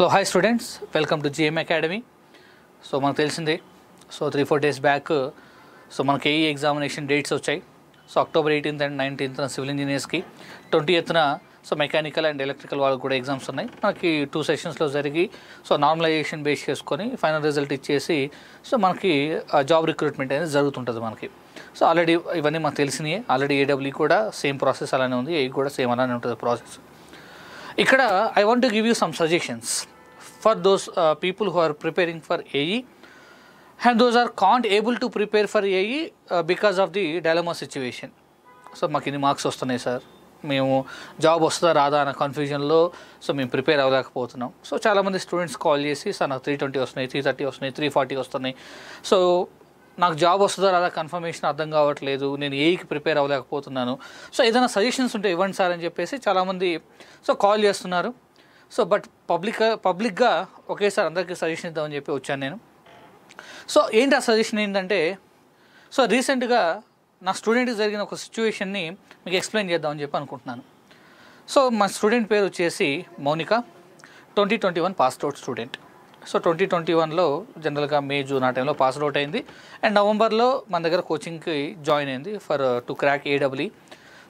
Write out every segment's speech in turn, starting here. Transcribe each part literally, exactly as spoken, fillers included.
So hi students, welcome to G M Academy. So manaku telisinde, so three four days back uh, so manaku A E examination dates vachayi. So October eighteenth and nineteenth na civil engineers ki, twentieth na so mechanical and electrical వాళ్ళకు కూడా exams ఉన్నాయి. మనకి two సెషన్స్లో జరిగి so normalization base చేసుకొని final result ఇచ్చేసి so మనకి job recruitment అనేది జరుగుతుంటుంది మనకి. సో ఆల్రెడీ ఇవన్నీ మనకు తెలిసినవి. ఆల్రెడీ ఏడబ్ల్యూ కూడా సేమ్ ప్రాసెస్ అలానే ఉంది, ఏ కూడా సేమ్ అలానే ఉంటుంది ప్రాసెస్. ఇక్కడ I want to give you some suggestions for those people who are preparing for AE and those are can't able to prepare for AE because of the dilemma situation. So మాకు ఇన్ని marks వస్తున్నాయి sir, మేము job వస్తుందా రాదా అన్న కన్ఫ్యూజన్లో so మేము prepare అవ్వలేకపోతున్నాం. సో చాలామంది స్టూడెంట్స్ కాల్ చేసి సార్ నాకు త్రీ ట్వంటీ వస్తున్నాయి, త్రీ థర్టీ వస్తున్నాయి, త్రీ ఫార్టీ వస్తున్నాయి, సో నాకు జాబ్ వస్తుందా రాదా కన్ఫర్మేషన్ అర్థం కావట్లేదు, నేను ఏఈకి ప్రిపేర్ అవ్వలేకపోతున్నాను, సో ఏదైనా సజెషన్స్ ఉంటే ఇవ్వండి సార్ అని చెప్పేసి చాలామంది సో కాల్ చేస్తున్నారు. సో బట్ పబ్లిక్ పబ్లిక్గా ఒకేసారి అందరికీ సజెషన్ ఇద్దామని చెప్పి వచ్చాను నేను. సో ఏంటి ఆ సజెషన్ ఏంటంటే, సో రీసెంట్గా నా స్టూడెంట్కి జరిగిన ఒక సిచ్యువేషన్ని మీకు ఎక్స్ప్లెయిన్ చేద్దామని చెప్పి అనుకుంటున్నాను. సో మా స్టూడెంట్ పేరు వచ్చేసి Mounika, twenty twenty one passed out student. So twenty twenty వన్లో జనరల్గా మే జూన్ ఆ టైంలో పాస్డ్ అవుట్ అయింది అండ్ నవంబర్లో మన దగ్గర కోచింగ్కి జాయిన్ అయింది for to crack AW.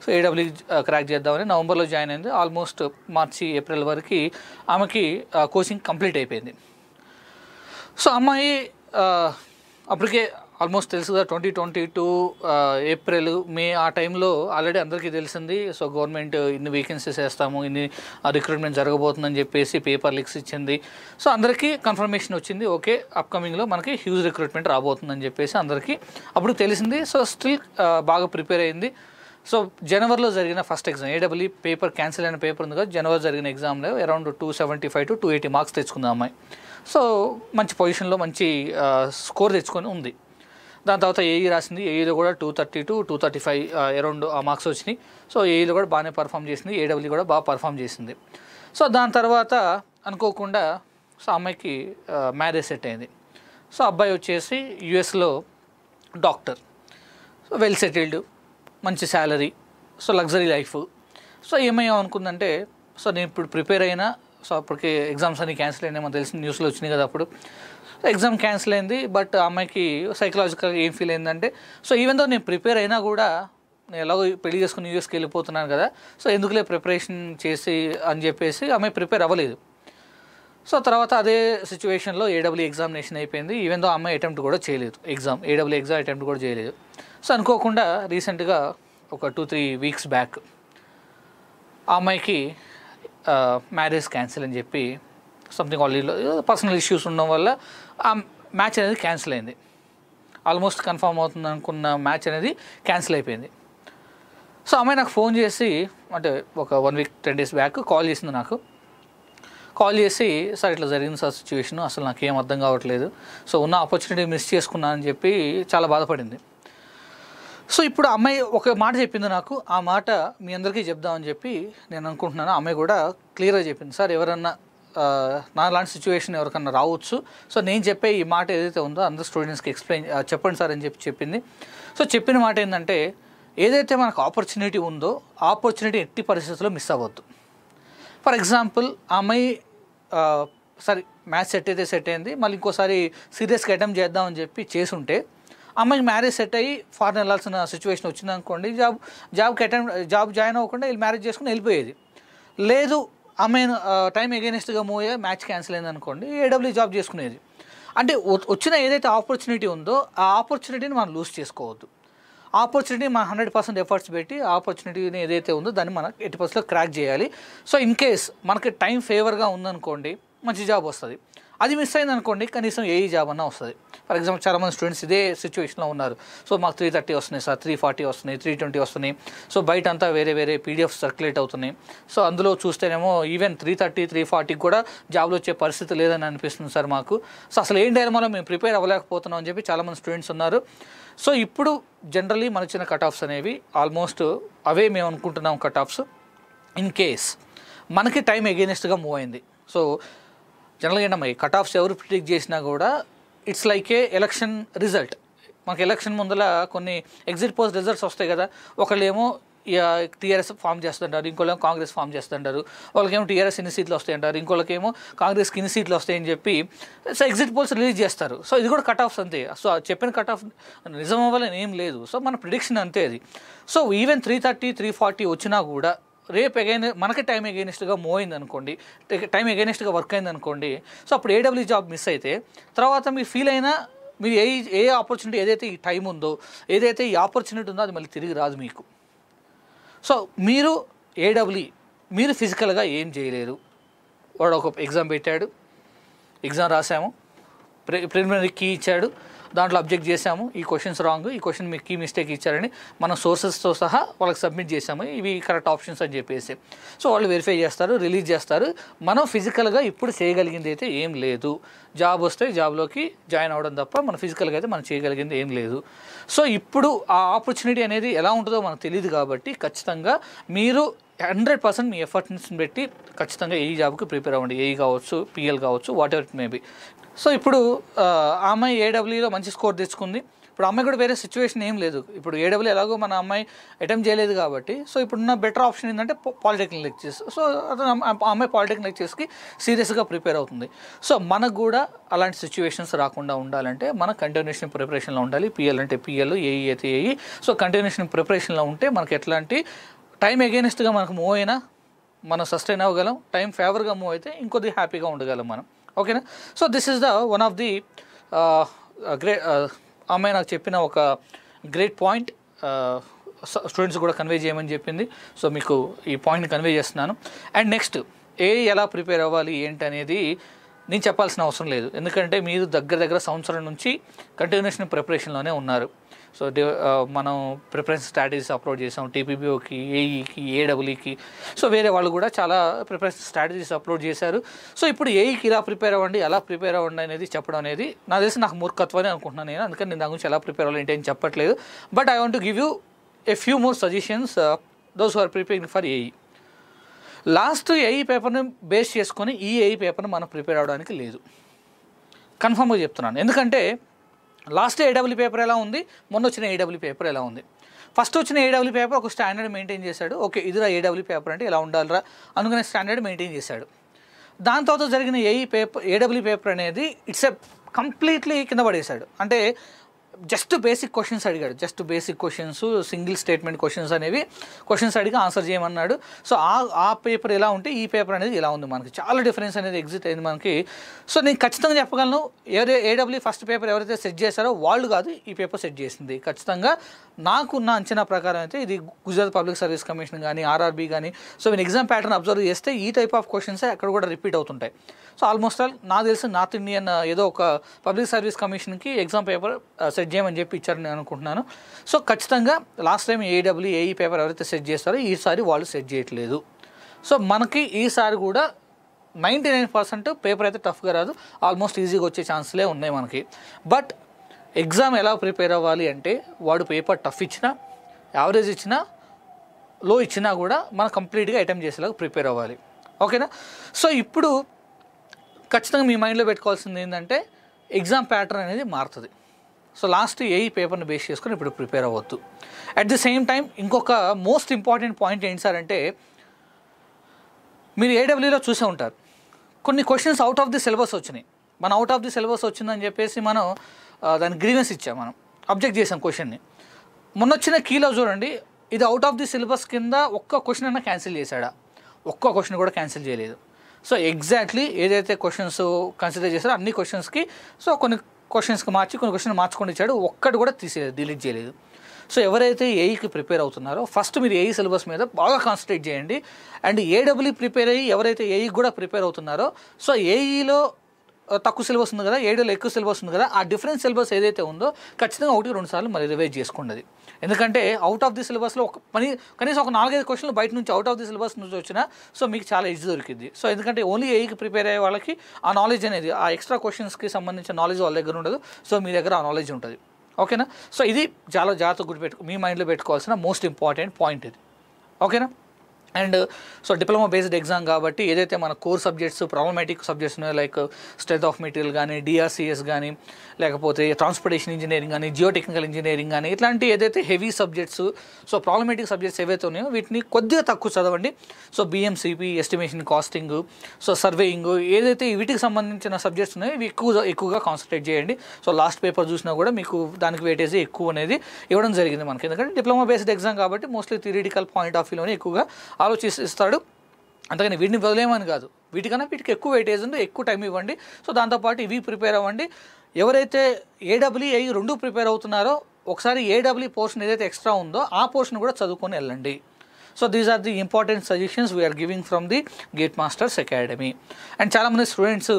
So AW crack చేద్దామని నవంబర్లో జాయిన్ అయింది. ఆల్మోస్ట్ మార్చి ఏప్రిల్ వరకు ఆమెకి కోచింగ్ కంప్లీట్ అయిపోయింది. సో అమ్మాయి అప్పటికే ఆల్మోస్ట్ తెలుసు కదా, twenty twenty two April May ఆ టైంలో ఆల్రెడీ అందరికీ తెలిసింది. సో గవర్నమెంట్ ఇన్ని వేకెన్సీస్ వేస్తాము, ఇన్ని రిక్రూట్మెంట్ జరగబోతుందని చెప్పేసి పేపర్ లీక్స్ ఇచ్చింది. సో అందరికీ కన్ఫర్మేషన్ వచ్చింది, ఓకే అప్కమింగ్లో మనకి హ్యూజ్ రిక్రూట్మెంట్ రాబోతుందని చెప్పేసి అందరికీ అప్పుడు తెలిసింది. సో స్టిల్ బాగా ప్రిపేర్ అయింది. సో జనవరిలో జరిగిన first exam AW paper cancel అయిన పేపర్ ఉంది కదా, జనవరి జరిగిన ఎగ్జామ్లో around two seventy five to two eighty marks తెచ్చుకుందాం అమ్మాయి. సో మంచి పొజిషన్లో మంచి స్కోర్ తెచ్చుకొని ఉంది. దాని తర్వాత ఏఈ రాసింది, ఏఈలో కూడా two thirty to two thirty five around ఆ మార్క్స్ వచ్చినాయి. సో ఏఈలో కూడా బాగానే పర్ఫామ్ చేసింది, ఏడబ్ల్యూ కూడా బాగా పర్ఫామ్ చేసింది. సో దాని తర్వాత అనుకోకుండా సో అమ్మాయికి మ్యారేజ్ సెట్ అయింది. సో అబ్బాయి వచ్చేసి యుఎస్లో డాక్టర్, సో వెల్ సెటిల్డ్, మంచి salary, so luxury life. So ఏమయ్యా అనుకుందంటే, సో నేను ఇప్పుడు ప్రిపేర్ అయినా, సో అప్పటికి ఎగ్జామ్స్ అన్నీ క్యాన్సిల్ అయినా మనకు తెలిసిన న్యూస్లో వచ్చినాయి కదా అప్పుడు. ఎగ్జామ్ క్యాన్సిల్ అయింది, బట్ అమ్మాయికి సైకలాజికల్గా ఏం ఫీల్ అయిందంటే, సో ఈవెన్ దో నేను ప్రిపేర్ అయినా కూడా నేను ఎలాగో పెళ్లి చేసుకుని యూఎస్కి వెళ్ళిపోతున్నాను కదా, సో ఎందుకులే ప్రిపరేషన్ చేసి అని చెప్పేసి అమ్మాయి ప్రిపేర్ అవ్వలేదు. సో తర్వాత అదే సిచ్యువేషన్లో ఏడబ్ల్యూ ఎగ్జామినేషన్ అయిపోయింది. ఈవెన్ దో అమ్మాయి అటెంప్ట్ కూడా చేయలేదు ఎగ్జామ్, ఏడబ్ల్యూ ఎగ్జామ్ అటెంప్ట్ కూడా చేయలేదు. సో అనుకోకుండా రీసెంట్గా ఒక టూ త్రీ వీక్స్ బ్యాక్ ఆ అమ్మాయికి మ్యారేజ్ క్యాన్సిల్ అని చెప్పి సంథింగ్ ఆల్రెడీలో పర్సనల్ ఇష్యూస్ ఉండడం వల్ల ఆ మ్యాచ్ అనేది క్యాన్సిల్ అయింది. ఆల్మోస్ట్ కన్ఫర్మ్ అవుతుంది అనుకున్న మ్యాచ్ అనేది క్యాన్సిల్ అయిపోయింది. సో అమ్మాయి నాకు ఫోన్ చేసి, అంటే ఒక one week ten days back call చేసింది. నాకు కాల్ చేసి, సార్ ఇట్లా జరిగింది సార్ సిచ్యువేషను, అసలు నాకు ఏం అర్థం కావట్లేదు, సో ఉన్న ఆపర్చునిటీ మిస్ చేసుకున్నానని చెప్పి చాలా బాధపడింది. సో ఇప్పుడు అమ్మాయి ఒక మాట చెప్పింది నాకు, ఆ మాట మీ అందరికీ చెప్దామని చెప్పి నేను అనుకుంటున్నాను. అమ్మాయి కూడా క్లియర్గా చెప్పింది, సార్ ఎవరన్నా నా లాంటి సిచ్యువేషన్ ఎవరికన్నా రావచ్చు, సో నేను చెప్పే ఈ మాట ఏదైతే ఉందో అందరు స్టూడెంట్స్కి ఎక్స్ప్లెయిన్ చెప్పండి సార్ అని చెప్పి చెప్పింది. సో చెప్పిన మాట ఏంటంటే, ఏదైతే మనకు ఆపర్చునిటీ ఉందో ఆపర్చునిటీ ఎట్టి పరిస్థితుల్లో మిస్ అవ్వద్దు. ఫర్ ఎగ్జాంపుల్ ఆ అమ్మాయి సరే మ్యాచ్ సెట్ అయితే సెట్ అయింది, మళ్ళీ ఇంకోసారి సీరియస్గా అటెంప్ట్ చేద్దామని చెప్పి చేసుంటే అమ్మాయికి మ్యారేజ్ సెట్ అయ్యి ఫారెన్ వెళ్ళాల్సిన సిచ్యువేషన్ వచ్చింది అనుకోండి, జాబ్ జాబ్కి అటెంప్ట్ జాబ్ జాయిన్ అవ్వకుండా వీళ్ళు మ్యారేజ్ చేసుకుని వెళ్ళిపోయేది. లేదు అమ్మాయి టైం ఎగైనెస్ట్గా మూవ్ అయ్యే మ్యాచ్ క్యాన్సిల్ అయింది అనుకోండి, ఏడబ్ల్యూ జాబ్ చేసుకునేది. అంటే వచ్చిన ఏదైతే ఆపర్చునిటీ ఉందో ఆ ఆపర్చునిటీని మనం లూజ్ చేసుకోవద్దు. ఆపర్చునిటీ మనం హండ్రెడ్ పర్సెంట్ ఎఫర్ట్స్ పెట్టి ఆపర్చునిటీని ఏదైతే ఉందో దాన్ని మనం ఎయిటీ పర్సెంట్లో క్రాక్ చేయాలి. సో ఇన్ కేస్ మనకి టైం ఫేవర్గా ఉందనుకోండి మంచి జాబ్ వస్తుంది, అది మిస్ అయింది అనుకోండి కనీసం ఏఈ జాబ్ అన్నా వస్తుంది. ఫర్ ఎగ్జాంపుల్ చాలామంది స్టూడెంట్స్ ఇదే సిచ్యువేషన్లో ఉన్నారు. సో మాకు త్రీ థర్టీ వస్తున్నాయి సార్, త్రీ ఫార్టీ వస్తున్నాయి, త్రీ ట్వంటీ వస్తున్నాయి, సో బయట అంతా వేరే వేరే పీడిఎఫ్ సర్క్యులేట్ అవుతున్నాయి. సో అందులో చూస్తేనేమో ఈవెన్ త్రీ థర్టీ త్రీ ఫార్టీకి కూడా జాబ్లు వచ్చే పరిస్థితి లేదని అనిపిస్తుంది సార్ మాకు. సో అసలు ఏం డైలమాలో మేము ప్రిపేర్ అవ్వలేకపోతున్నాం అని చెప్పి చాలామంది స్టూడెంట్స్ ఉన్నారు. సో ఇప్పుడు జనరలీ మన చిన్న కట్ ఆఫ్స్ అనేవి ఆల్మోస్ట్ అవే మేము అనుకుంటున్నాం కట్ ఆఫ్స్. ఇన్ కేస్ మనకి టైం ఎగెయినెస్ట్గా మూవ్ అయింది, సో జనరల్గా ఏంటమ్మా ఈ కట్ ఆఫ్స్ ఎవరు ప్రిడిక్ట్ చేసినా కూడా it's like a election result. మనకి ఎలక్షన్ ముందర కొన్ని ఎగ్జిట్ పోల్స్ రిజల్ట్స్ వస్తాయి కదా, ఒకళ్ళేమో ఈ టీఆర్ఎస్ ఫామ్ చేస్తుంటారు, ఇంకోళ్ళేమో కాంగ్రెస్ ఫామ్ చేస్తుంటారు, వాళ్ళకేమో టీఆర్ఎస్ ఇన్ని సీట్లు వస్తాయంటారు, ఇంకోళ్ళకేమో కాంగ్రెస్కి ఇన్ని సీట్లు వస్తాయని చెప్పి సో ఎగ్జిట్ పోల్స్ రిలీజ్ చేస్తారు. సో ఇది కూడా కట్ ఆఫ్స్ అంతే. సో చెప్పిన కట్ ఆఫ్ నిజం అవ్వాలని ఏం లేదు. సో మన ప్రిడిక్షన్ అంతే అది. So even three thirty three forty వచ్చినా కూడా రేపు అగైన్ మనకి టైం ఎగైనిస్ట్గా మూవ్ అయింది అనుకోండి, టైం ఎగైనిస్ట్గా వర్క్ అయింది అనుకోండి, సో అప్పుడు ఏడబ్ల్యూ జాబ్ మిస్ అయితే తర్వాత మీరు ఫీల్ అయినా మీరు ఏ ఏ ఆపర్చునిటీ ఏదైతే ఈ టైం ఉందో ఏదైతే ఈ ఆపర్చునిటీ ఉందో అది మళ్ళీ తిరిగి రాదు మీకు. సో మీరు ఏడబ్ల్యూ మీరు ఫిజికల్గా ఏం చేయలేరు. వాడు ఒక ఎగ్జామ్ పెట్టాడు, ఎగ్జామ్ రాసాము, ప్రి ప్రిలిమినరీ కీ ఇచ్చాడు, దాంట్లో అబ్జెక్ట్ చేశాము, ఈ క్వశ్చన్స్ రాంగ్, ఈ క్వశ్చన్ మీకు కీ మిస్టేక్ ఇచ్చారని మనం సోర్సెస్తో సహా వాళ్ళకి సబ్మిట్ చేశాము, ఇవి కరెక్ట్ ఆప్షన్స్ అని చెప్పేసి. సో వాళ్ళు వెరిఫై చేస్తారు, రిలీజ్ చేస్తారు. మనం ఫిజికల్గా ఇప్పుడు చేయగలిగింది అయితే ఏం లేదు. జాబ్ వస్తే జాబ్లోకి జాయిన్ అవ్వడం తప్ప మనం ఫిజికల్గా అయితే మనం చేయగలిగింది ఏం లేదు. సో ఇప్పుడు ఆ ఆపర్చునిటీ అనేది ఎలా ఉంటుందో మనకు తెలియదు కాబట్టి ఖచ్చితంగా మీరు హండ్రెడ్ పర్సెంట్ మీ ఎఫర్ట్స్ని పెట్టి ఖచ్చితంగా ఏ జాబ్కి ప్రిపేర్ అవ్వండి. ఏఈ కావచ్చు, పిఎల్ కావచ్చు, whatever it maybe. So ఇప్పుడు అమ్మాయి ఏడబ్ల్యూలో మంచి స్కోర్ తెచ్చుకుంది. ఇప్పుడు అమ్మాయి కూడా వేరే సిచ్యువేషన్ ఏం లేదు. ఇప్పుడు ఏడబ్ల్యూ ఎలాగో మన అమ్మాయి అటెంప్ట్ చేయలేదు కాబట్టి సో ఇప్పుడున్న బెటర్ ఆప్షన్ ఏంటంటే పాలిటెక్నిక్ లెక్చర్స్. సో అమ్మాయి పాలిటెక్నిక్ లెక్చర్స్కి సీరియస్గా ప్రిపేర్ అవుతుంది. సో మనకు కూడా అలాంటి సిచ్యువేషన్స్ రాకుండా ఉండాలంటే మనం కంటిన్యూషన్ ప్రిపరేషన్లో ఉండాలి. పిఎల్ అంటే పిఎల్, ఏఈ అయితే ఏఈ. సో కంటిన్యూషన్ ప్రిపరేషన్లో ఉంటే మనకు ఎట్లాంటి టైం అగైనిస్ట్గా మనకు మూవ్ అయినా మనం సస్టైన్ అవ్వగలం, టైం ఫేవర్గా మూవ్ అయితే ఇంకొద్ది హ్యాపీగా ఉండగలం మనం. ఓకేనా? So this is the one of the great అమ్మాయి నాకు చెప్పిన ఒక గ్రేట్ పాయింట్, స్టూడెంట్స్ కూడా కన్వే చేయమని చెప్పింది. సో మీకు ఈ పాయింట్ని కన్వే చేస్తున్నాను. అండ్ నెక్స్ట్ ఏ ఎలా ప్రిపేర్ అవ్వాలి ఏంటి అనేది నేను చెప్పాల్సిన అవసరం లేదు, ఎందుకంటే మీరు దగ్గర దగ్గర సంవత్సరం నుంచి కంటిన్యూషన్ ప్రిపరేషన్లోనే ఉన్నారు. సో మనం ప్రిఫరెన్స్ స్ట్రాటజీస్ అప్లోడ్ చేసాం టీపీబీఓకి, ఏఈకి, ఏడబ్ల్యూకి. సో వేరే వాళ్ళు కూడా చాలా ప్రిఫరెన్స్ స్ట్రాటజీస్ అప్లోడ్ చేశారు. సో ఇప్పుడు ఏఈకి ఇలా ప్రిపేర్ అవ్వండి, ఎలా ప్రిపేర్ అవ్వండి అనేది చెప్పడం అనేది నా తెలిసి నాకు మూర్ఖత్వమే అనుకుంటున్నాను నేను. అందుకని నేను దాని గురించి ఎలా ప్రిపేర్ అవ్వాలి ఏంటి అని చెప్పట్లేదు. But I want to give you a few more suggestions those who are preparing for AE. Last AE పేపర్ని బేస్ చేసుకొని ఈ ఏఈ పేపర్ని మనం ప్రిపేర్ అవ్వడానికి లేదు, కన్ఫర్మ్గా చెప్తున్నాను. ఎందుకంటే లాస్ట్ ఏడబ్ల్యూ పేపర్ ఎలా ఉంది, మొన్న వచ్చిన ఏడబ్ల్యూ పేపర్ ఎలా ఉంది. ఫస్ట్ వచ్చిన ఏడబ్ల్యూ పేపర్ ఒక స్టాండర్డ్ మెయింటైన్ చేశాడు. ఓకే, ఇదిరా ఏడబ్ల్యూ పేపర్ అంటే ఇలా ఉండాలిరా అనుకునే స్టాండర్డ్ మెయింటైన్ చేశాడు. దాని తర్వాత జరిగిన ఏఈ పేపర్ ఏడబ్ల్యూ పేపర్ అనేది ఇట్స్ ఎ కంప్లీట్లీ కింద పడేశాడు. అంటే జస్ట్ బేసిక్ క్వశ్చన్స్ అడిగాడు, just basic questions, single statement questions అనేవి క్వశ్చన్స్ అడిగి ఆన్సర్ చేయమన్నాడు. సో ఆ ఆ పేపర్ ఎలా ఉంటే ఈ పేపర్ అనేది ఇలా ఉంది, మనకి చాలా డిఫరెన్స్ అనేది ఎగ్జిట్ అయింది మనకి. సో నేను ఖచ్చితంగా చెప్పగలను ఎవరే ఏడబ్ల్యూ ఫస్ట్ పేపర్ ఎవరైతే సెట్ చేశారో వాళ్ళు కాదు ఈ పేపర్ సెట్ చేసింది. ఖచ్చితంగా నాకున్న అంచనా ప్రకారం అయితే ఇది గుజరాత్ పబ్లిక్ సర్వీస్ కమిషన్ కానీ, ఆర్ఆర్బీ కానీ. సో నేను ఎగ్జామ్ ప్యాటర్న్ అబ్జర్వ్ చేస్తే ఈ టైప్ ఆఫ్ క్వశ్చన్స్ అక్కడ కూడా రిపీట్ అవుతుంటాయి. సో ఆల్మోస్ట్ ఆల్ నాకు తెలిసి నార్త్ ఇండియన్ ఏదో ఒక పబ్లిక్ సర్వీస్ కమిషన్కి ఎగ్జామ్ పేపర్ సెట్ చేయమని చెప్పి ఇచ్చారని నేను అనుకుంటున్నాను. సో ఖచ్చితంగా last time AW AE paper ఎవరైతే సెట్ చేస్తారో ఈసారి వాళ్ళు సెట్ చేయట్లేదు. సో మనకి ఈసారి కూడా నైంటీ నైన్ పర్సెంట్ పేపర్ అయితే టఫ్గా రాదు, ఆల్మోస్ట్ ఈజీగా వచ్చే ఛాన్స్లే ఉన్నాయి మనకి. బట్ ఎగ్జామ్ ఎలా ప్రిపేర్ అవ్వాలి అంటే వాడు పేపర్ టఫ్ ఇచ్చినా, యావరేజ్ ఇచ్చినా, లో ఇచ్చినా కూడా మనం కంప్లీట్గా అటెంప్ట్ చేసేలాగా ప్రిపేర్ అవ్వాలి. ఓకేనా? సో ఇప్పుడు ఖచ్చితంగా మీ మైండ్లో పెట్టుకోవాల్సింది ఏంటంటే ఎగ్జామ్ ప్యాటర్న్ అనేది మారుతుంది. సో లాస్ట్ ఏఈ పేపర్ని బేస్ చేసుకొని ఇప్పుడు ప్రిపేర్ అవ్వద్దు. అట్ ది సేమ్ టైం ఇంకొక మోస్ట్ ఇంపార్టెంట్ పాయింట్ ఏంటి సార్ అంటే, మీరు ఏడబ్ల్యూలో చూసే ఉంటారు కొన్ని questions out of the syllabus వచ్చినాయి. మనం అవుట్ ఆఫ్ ది సిలబస్ వచ్చిందని చెప్పేసి మనం దాని గ్రీవెన్స్ ఇచ్చాం, మనం అబ్జెక్ట్ చేసాం క్వశ్చన్ని. మొన్న వచ్చిన కీలో చూడండి, ఇది అవుట్ ఆఫ్ ది సిలబస్ కింద ఒక్క క్వశ్చన్ అయినా క్యాన్సిల్ చేశాడా? ఒక్క క్వశ్చన్ కూడా క్యాన్సిల్ చేయలేదు. సో ఎగ్జాక్ట్లీ ఏదైతే క్వశ్చన్స్ కన్సిడర్ చేశారో అన్ని క్వశ్చన్స్కి సో కొన్ని క్వశ్చన్స్కి మార్చి కొన్ని క్వశ్చన్ మార్చుకొని ఇచ్చాడు, ఒక్కటి కూడా తీసేయలేదు, డిలీట్ చేయలేదు. సో ఎవరైతే ఏఈకి ప్రిపేర్ అవుతున్నారో ఫస్ట్ మీరు ఏఈ సిలబస్ మీద బాగా కాన్సన్ట్రేట్ చేయండి. అండ్ ఏడబ్ల్యూ ప్రిపేర్ అయ్యి ఎవరైతే ఏఈకి కూడా ప్రిపేర్ అవుతున్నారో సో ఏఈలో తక్కువ సిలబస్ ఉంది కదా, ఏడబ్ల్యూలో ఎక్కువ సిలబస్ ఉంది కదా, ఆ డిఫరెన్స్ సిలబస్ ఏదైతే ఉందో ఖచ్చితంగా ఒకటి రెండు సార్లు మరి రివైజ్ చేసుకుంటుంది. ఎందుకంటే అవుట్ ఆఫ్ ది సిలబస్లో ఒక పని కనీసం ఒక నాలుగైదు క్వశ్చన్లు బయట నుంచి అవుట్ ఆఫ్ ది సిలబస్ నుంచి వచ్చినా సో మీకు చాలా ఈజీ దొరికింది. సో ఎందుకంటే ఓన్లీ ఏఈకి ప్రిపేర్ అయ్యే వాళ్ళకి ఆ నాలెడ్జ్ అనేది, ఆ ఎక్స్ట్రా క్వశ్చన్స్కి సంబంధించిన నాలెడ్జ్ వాళ్ళ దగ్గర ఉండదు. సో మీ దగ్గర ఆ నాలెడ్జ్ ఉంటుంది. ఓకేనా? సో ఇది చాలా జాగ్రత్తగా గుర్తుపెట్టు, మీ మైండ్లో పెట్టుకోవాల్సిన మోస్ట్ ఇంపార్టెంట్ పాయింట్ ఇది. ఓకేనా? And so diploma based exam కాబట్టి ఏదైతే మన కోర్ సబ్జెక్ట్స్ ప్రాబ్లమాటిక్ సబ్జెక్ట్స్ ఉన్నాయో లైక్ స్ట్రెంత్ ఆఫ్ మెటీరియల్ కానీ డిఆర్సిఎస్ కానీ లేకపోతే ట్రాన్స్పోర్టేషన్ ఇంజనీరింగ్ కానీ జియో టెక్నికల్ ఇంజనీరింగ్ కానీ ఇట్లాంటి ఏదైతే heavy subjects so problematic subjects ఏవైతే ఉన్నాయో వీటిని కొద్దిగా తక్కువ చదవండి. So BMCP estimation costing so surveying ఏదైతే వీటికి సంబంధించిన సబ్జెక్ట్స్ ఉన్నాయో ఇవి ఎక్కువ ఎక్కువగా కాన్సన్ట్రేట్ చేయండి. సో లాస్ట్ పేపర్ చూసినా కూడా మీకు దానికి వెయిటేజ్ ఎక్కువ అనేది ఇవ్వడం జరిగింది మనకి, ఎందుకంటే డిప్లొమా బేస్డ్ ఎగ్జామ్ కాబట్టి మోస్ట్లీ థియరిటికల్ పాయింట్ ఆఫ్ వ్యూలోనే ఎక్కువగా ఆలోచిస్తాడు. అంతకని వీటిని వదిలేమని కాదు, వీటికన్నా వీటికి ఎక్కువ వెయిటేజ్ ఉంది, ఎక్కువ టైం ఇవ్వండి. సో దాంతోపాటు ఇవి ప్రిపేర్ అవ్వండి. ఎవరైతే ఏడబ్ల్యూఏ రెండు ప్రిపేర్ అవుతున్నారో ఒకసారి ఏడబ్ల్యూ పోర్షన్ ఏదైతే ఎక్స్ట్రా ఉందో ఆ పోర్షన్ కూడా చదువుకొని వెళ్ళండి. So these are the important suggestions we are giving from the gate Masters Academy. And చాలామంది స్టూడెంట్స్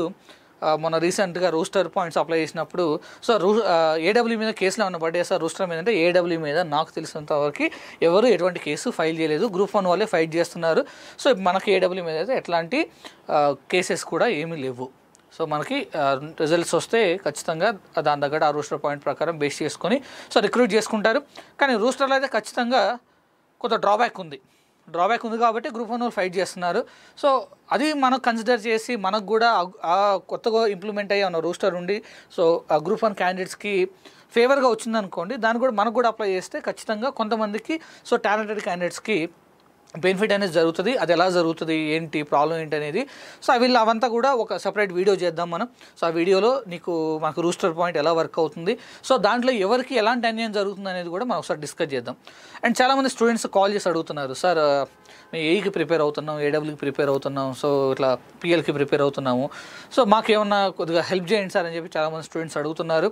మన రీసెంట్గా రోస్టర్ పాయింట్స్ అప్లై చేసినప్పుడు సో రూ ఏడబ్ల్యూ మీద కేసులు ఏమైనా పడ్డాయి సార్ రోస్టర్ మీద అంటే ఏడబ్ల్యూ మీద నాకు తెలిసినంత వరకు ఎవరు ఎటువంటి కేసు ఫైల్ చేయలేదు, గ్రూప్ వన్ వాళ్ళే ఫైట్ చేస్తున్నారు. సో మనకి ఏడబ్ల్యూ మీద అయితే ఎట్లాంటి కేసెస్ కూడా ఏమీ లేవు. సో మనకి రిజల్ట్స్ వస్తే ఖచ్చితంగా దాని దగ్గర ఆ రోస్టర్ పాయింట్ ప్రకారం బేస్ చేసుకొని సో రిక్రూట్ చేసుకుంటారు. కానీ రోస్టర్లో అయితే ఖచ్చితంగా కొంత డ్రాబ్యాక్ ఉంది, డ్రాబ్యాక్ ఉంది కాబట్టి గ్రూప్ వన్ వాళ్ళు ఫైట్ చేస్తున్నారు. సో అది మనం కన్సిడర్ చేసి మనకు కూడా కొత్తగా ఇంప్లిమెంట్ అయ్యే ఉన్న రోస్టర్ ఉండి సో ఆ గ్రూప్ వన్ క్యాండిడేట్స్కి ఫేవర్గా వచ్చిందనుకోండి, దాన్ని కూడా మనకు కూడా అప్లై చేస్తే ఖచ్చితంగా కొంతమందికి సో టాలెంటెడ్ క్యాండిడేట్స్కి బెనిఫిట్ అనేది జరుగుతుంది. అది ఎలా జరుగుతుంది, ఏంటి ప్రాబ్లం ఏంటి అనేది సో అవి అవంతా కూడా ఒక సపరేట్ వీడియో చేద్దాం మనం. సో ఆ వీడియోలో నీకు మనకు రూస్టర్ పాయింట్ ఎలా వర్క్ అవుతుంది, సో దాంట్లో ఎవరికి ఎలాంటి అన్యాయం జరుగుతుంది అనేది కూడా మనం ఒకసారి డిస్కస్ చేద్దాం. అండ్ చాలామంది స్టూడెంట్స్ కాల్ చేసి అడుగుతున్నారు, సార్ మేము ఏఈకి ప్రిపేర్ అవుతున్నాం, ఏడబ్ల్యూకి ప్రిపేర్ అవుతున్నాం, సో ఇట్లా పిఎల్కి ప్రిపేర్ అవుతున్నాము, సో మాకేమన్నా కొద్దిగా హెల్ప్ చేయండి సార్ అని చెప్పి చాలామంది స్టూడెంట్స్ అడుగుతున్నారు.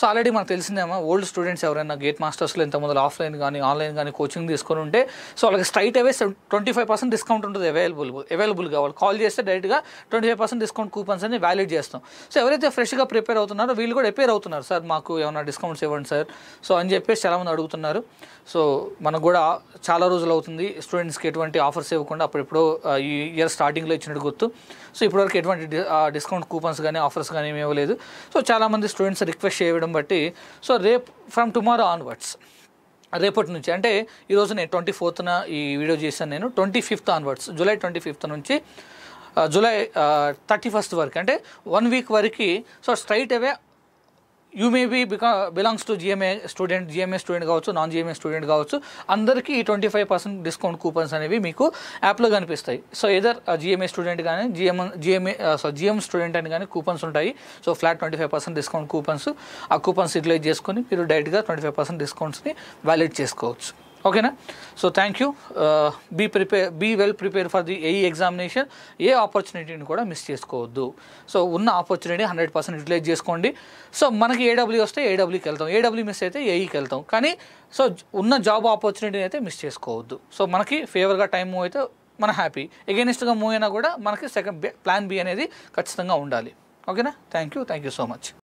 సో ఆల్రెడీ మనకు తెలిసిందేమో ఓల్డ్ స్టూడెంట్స్ ఎవరైనా గేట్ మాస్టర్స్లో ఇంతమంది ఆఫ్లైన్ కానీ ఆన్లైన్ కానీ కోచింగ్ తీసుకొని ఉంటే సో వాళ్ళకి straight away twenty five percent discount ఉంటుంది అవైలబుల్ అవైలబుల్గా వాళ్ళు కాల్ చేస్తే డైరెక్ట్గా twenty five percent discount coupons అని వ్యాలిడ్ చేస్తాం. సో ఎవరైతే ఫ్రెష్గా ప్రిపేర్ అవుతున్నారో వీళ్ళు కూడా అపేర్ అవుతున్నారు, సార్ మాకు ఏమైనా డిస్కౌంట్స్ ఇవ్వండి సార్ సో అని చెప్పేసి చాలామంది అడుగుతున్నారు. సో మనకు కూడా చాలా రోజులు అవుతుంది స్టూడెంట్స్కి ఎటువంటి ఆఫర్స్ ఇవ్వకుండా, అప్పుడెప్పుడో ఈ ఇయర్ స్టార్టింగ్లో ఇచ్చినట్టు గుర్తు. సో ఇప్పటివరకు ఎటువంటి డిస్కౌంట్ కూపన్స్ కానీ ఆఫర్స్ కానీ ఏమి ఇవ్వలేదు. సో చాలామంది స్టూడెంట్స్ రిక్వెస్ట్ చేయడం బట్టి సో రేపు ఫ్రమ్ టుమారో ఆన్వర్డ్స్, రేపటి నుంచి అంటే ఈరోజు నేను ట్వంటీ ఫోర్త్న ఈ వీడియో చేశాను, నేను twenty fifth onwards July twenty fifth నుంచి జూలై థర్టీ ఫస్ట్ వరకు అంటే వన్ వీక్ వరకు so straight away you may be బికా belongs to GMA student, GMA student కావచ్చు, నాన్ జిఎంఏ స్టూడెంట్ కావచ్చు, అందరికీ ఈ twenty five percent discount coupons అనేవి మీకు యాప్లో కనిపిస్తాయి. సో ఏదర్ జిఎంఏ స్టూడెంట్ కానీ GM GMA so GM student అని కానీ కూపన్స్ ఉంటాయి. So flat twenty five percent discount coupons, ఆ కూపన్స్ యూటిలైజ్ చేసుకొని మీరు డైరెక్ట్గా ట్వంటీ ఫైవ్ పర్సెంట్ డిస్కౌంట్స్ని వ్యాలిడ్ చేసుకోవచ్చు. ఓకేనా? So thank you. Be prepare be well prepare for the AE examination. ఏ ఆపర్చునిటీని కూడా మిస్ చేసుకోవద్దు. సో ఉన్న ఆపర్చునిటీ హండ్రెడ్ పర్సెంట్ యూటిలైజ్ చేసుకోండి. సో మనకి ఏడబ్ల్యూ వస్తే ఏడబ్ల్యూకి వెళ్తాం, ఏడబ్ల్యూ మిస్ అయితే ఏఈకి వెళ్తాం, కానీ సో ఉన్న జాబ్ ఆపర్చునిటీని అయితే మిస్ చేసుకోవద్దు. సో మనకి ఫేవర్గా టైం మూవ్ అయితే మన హ్యాపీ, ఎగెనిస్ట్గా మూవ్ అయినా కూడా మనకి సెకండ్ ప్లాన్ బి అనేది ఖచ్చితంగా ఉండాలి. ఓకేనా? Thank you, thank you so much.